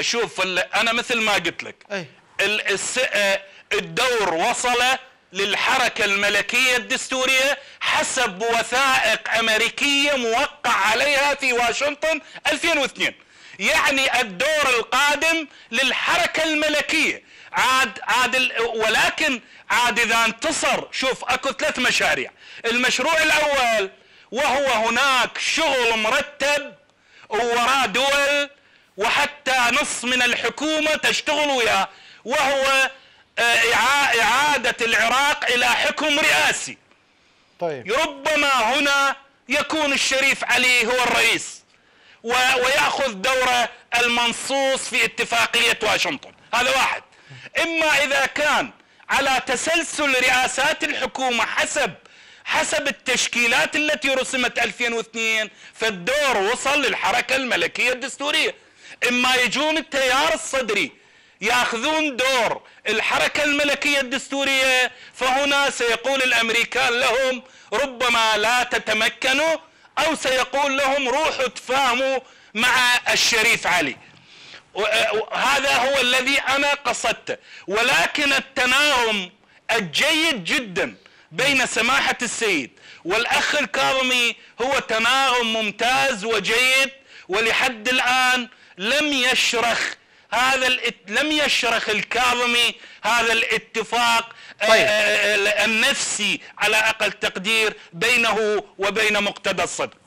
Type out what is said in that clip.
شوف انا مثل ما قلت لك الدور وصل للحركة الملكية الدستورية حسب وثائق أمريكية موقع عليها في واشنطن 2002. يعني الدور القادم للحركة الملكية ولكن إذا انتصر. شوف أكو 3 مشاريع. المشروع الأول وهو هناك شغل مرتب ووراه دول وحتى نص من الحكومة تشتغل وياه، وهو إعادة العراق إلى حكم رئاسي. طيب ربما هنا يكون الشريف علي هو الرئيس ويأخذ دوره المنصوص في اتفاقية واشنطن. هذا واحد. إما إذا كان على تسلسل رئاسات الحكومة حسب التشكيلات التي رسمت 2002 فالدور وصل للحركة الملكية الدستورية. إما يجون التيار الصدري يأخذون دور الحركة الملكية الدستورية، فهنا سيقول الأمريكان لهم ربما لا تتمكنوا، أو سيقول لهم روحوا تفاهموا مع الشريف علي. هذا هو الذي أنا قصدته. ولكن التناغم الجيد جدا بين سماحة السيد والأخ الكاظمي هو تناغم ممتاز وجيد، ولحد الآن لم يشرخ الكاظمي هذا الاتفاق. طيب. النفسي على أقل تقدير بينه وبين مقتدى الصدر.